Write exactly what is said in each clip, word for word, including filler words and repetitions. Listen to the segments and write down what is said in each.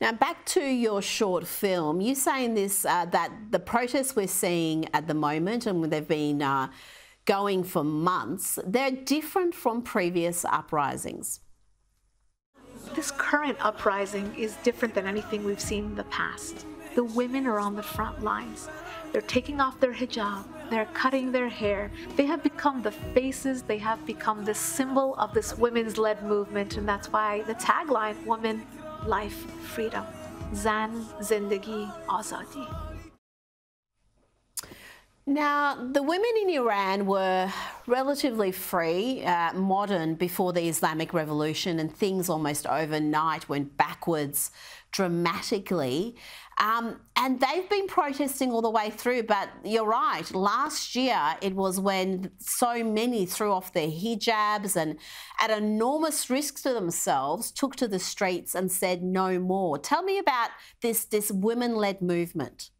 Now back to your short film, you say in this uh, that the protests we're seeing at the moment, and they've been uh, going for months, they're different from previous uprisings. This current uprising is different than anything we've seen in the past. The women are on the front lines. They're taking off their hijab. They're cutting their hair. They have become the faces. They have become the symbol of this women's-led movement. And that's why the tagline, woman, life, freedom. Zan, Zindagi, Azadi. Now, the women in Iran were relatively free, uh, modern, before the Islamic Revolution, and things almost overnight went backwards dramatically. Um, and they've been protesting all the way through, but you're right, last year it was when so many threw off their hijabs and at enormous risk to themselves took to the streets and said no more. Tell me about this, this women-led movement.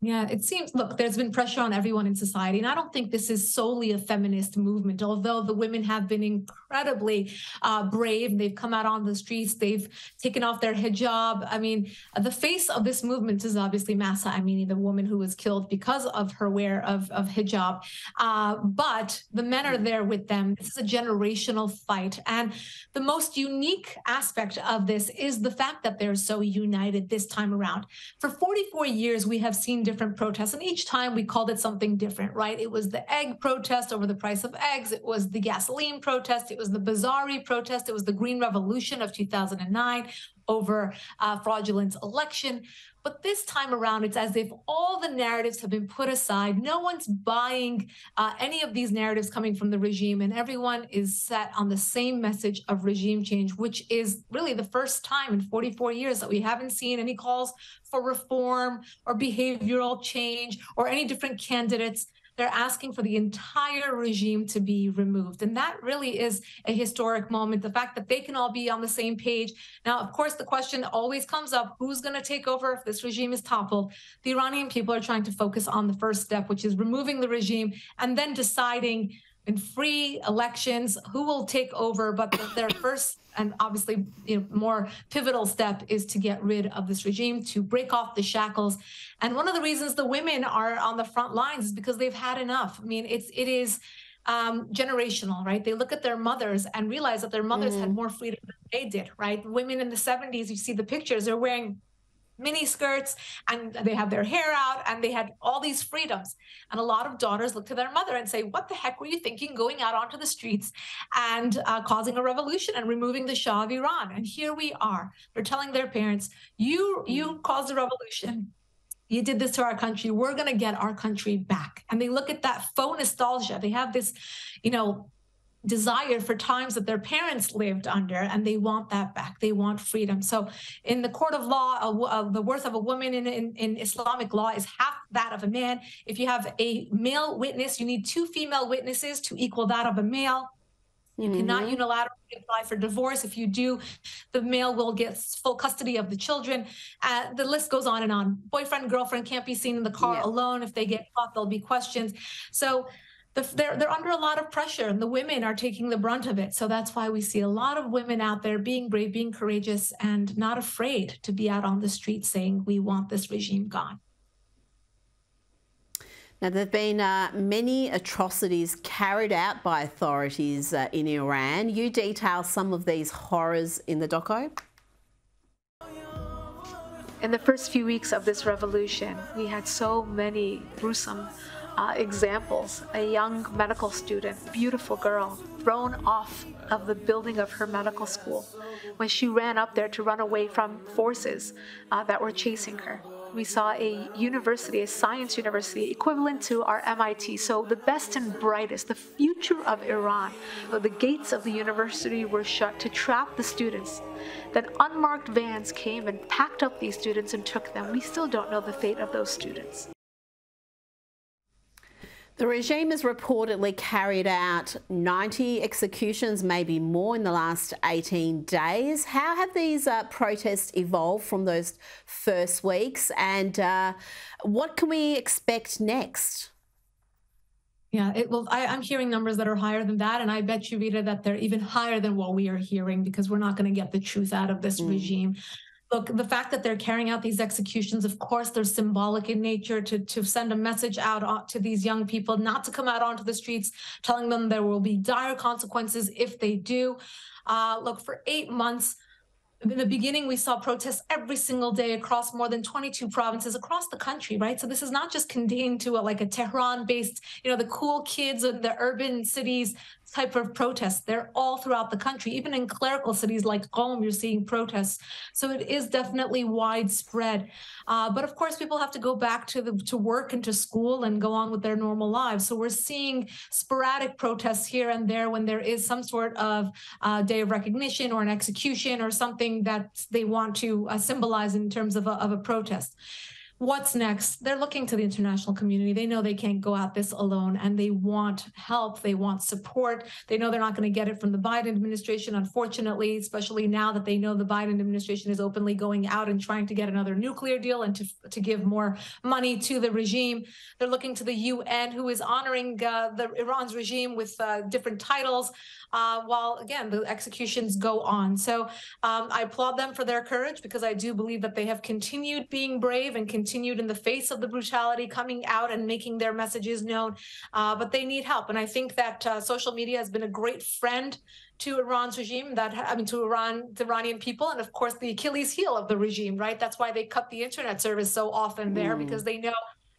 Yeah, it seems, look, there's been pressure on everyone in society, and I don't think this is solely a feminist movement, although the women have been incredibly uh, brave, and they've come out on the streets, they've taken off their hijab. I mean, the face of this movement is obviously Mahsa Amini, the woman who was killed because of her wear of, of hijab, uh, but the men are there with them. This is a generational fight, and the most unique aspect of this is the fact that they're so united this time around. For forty-four years, we have seen different different protests, and each time we called it something different, right? It was the egg protest over the price of eggs. It was the gasoline protest. It was the Bazari protest. It was the Green Revolution of two thousand nine over uh, fraudulent election. But this time around, it's as if all the narratives have been put aside. No one's buying uh, any of these narratives coming from the regime, and everyone is set on the same message of regime change, which is really the first time in forty-four years that we haven't seen any calls for reform or behavioral change or any different candidates. They're asking for the entire regime to be removed. And that really is a historic moment, the fact that they can all be on the same page. Now, of course, the question always comes up, who's going to take over if this regime is toppled? The Iranian people are trying to focus on the first step, which is removing the regime and then deciding in free elections who will take over. But the, their first and obviously you know, more pivotal step is to get rid of this regime, to break off the shackles. And one of the reasons the women are on the front lines is because they've had enough. I mean, it's, it is um, generational, right? They look at their mothers and realize that their mothers mm. had more freedom than they did, right? Women in the seventies, you see the pictures, they're wearing mini skirts and they have their hair out and they had all these freedoms. And a lot of daughters look to their mother and say, what the heck were you thinking going out onto the streets and uh, causing a revolution and removing the Shah of Iran? And here we are. They're telling their parents, you, you caused a revolution. You did this to our country. We're going to get our country back. And they look at that faux nostalgia. They have this, you know, desire for times that their parents lived under, and they want that back. They want freedom. So in the court of law, a, a, the worth of a woman in, in, in Islamic law is half that of a man. If you have a male witness, you need two female witnesses to equal that of a male. You mm-hmm. cannot unilaterally apply for divorce. If you do, the male will get full custody of the children. Uh, the list goes on and on. Boyfriend, girlfriend can't be seen in the car yeah. alone. If they get caught, there'll be questions. So The, they're, they're under a lot of pressure, and the women are taking the brunt of it. So that's why we see a lot of women out there being brave, being courageous, and not afraid to be out on the street saying, we want this regime gone. Now, there have been uh, many atrocities carried out by authorities uh, in Iran. You detail some of these horrors in the doco. In the first few weeks of this revolution, we had so many gruesome Uh, examples. A young medical student, beautiful girl, thrown off of the building of her medical school when she ran up there to run away from forces uh, that were chasing her. We saw a university, a science university, equivalent to our M I T. So the best and brightest, the future of Iran, the gates of the university were shut to trap the students. Then unmarked vans came and packed up these students and took them. We still don't know the fate of those students. The regime has reportedly carried out ninety executions, maybe more, in the last eighteen days. How have these uh, protests evolved from those first weeks, and uh, what can we expect next? Yeah, it will, I, I'm hearing numbers that are higher than that, and I bet you, Rita, that they're even higher than what we are hearing, because we're not going to get the truth out of this mm. regime. Look, the fact that they're carrying out these executions, of course, they're symbolic in nature to, to send a message out to these young people not to come out onto the streets, telling them there will be dire consequences if they do. Uh, look, for eight months, in the beginning, we saw protests every single day across more than twenty-two provinces across the country, right? So this is not just contained to a, like a Tehran-based, you know, the cool kids in the urban cities type of protests. They're all throughout the country. Even in clerical cities like Qom, you're seeing protests. So it is definitely widespread. Uh, but of course, people have to go back to, the, to work and to school and go on with their normal lives. So we're seeing sporadic protests here and there when there is some sort of uh, day of recognition or an execution or something that they want to uh, symbolize in terms of a, of a protest. What's next? They're looking to the international community. They know they can't go out this alone, and they want help. They want support. They know they're not going to get it from the Biden administration, unfortunately, especially now that they know the Biden administration is openly going out and trying to get another nuclear deal and to, to give more money to the regime. They're looking to the U N, who is honoring uh, the Iran's regime with uh, different titles, uh, while, again, the executions go on. So um, I applaud them for their courage, because I do believe that they have continued being brave and continued continued in the face of the brutality, coming out and making their messages known, uh, but they need help. And I think that uh, social media has been a great friend to Iran's regime, that I mean, to Iran, the Iranian people, and of course the Achilles heel of the regime, right? That's why they cut the internet service so often there, mm. because they know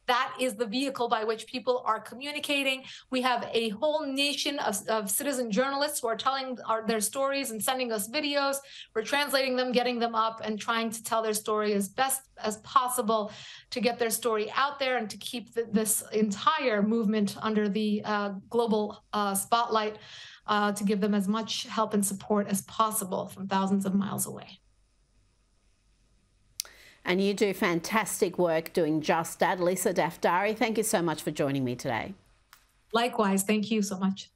that is the vehicle by which people are communicating. We have a whole nation of, of citizen journalists who are telling our, their stories and sending us videos. We're translating them, getting them up, and trying to tell their story as best as possible to get their story out there and to keep the, this entire movement under the uh, global uh, spotlight, uh, to give them as much help and support as possible from thousands of miles away. And you do fantastic work doing just that. Lisa Daftari, thank you so much for joining me today. Likewise, thank you so much.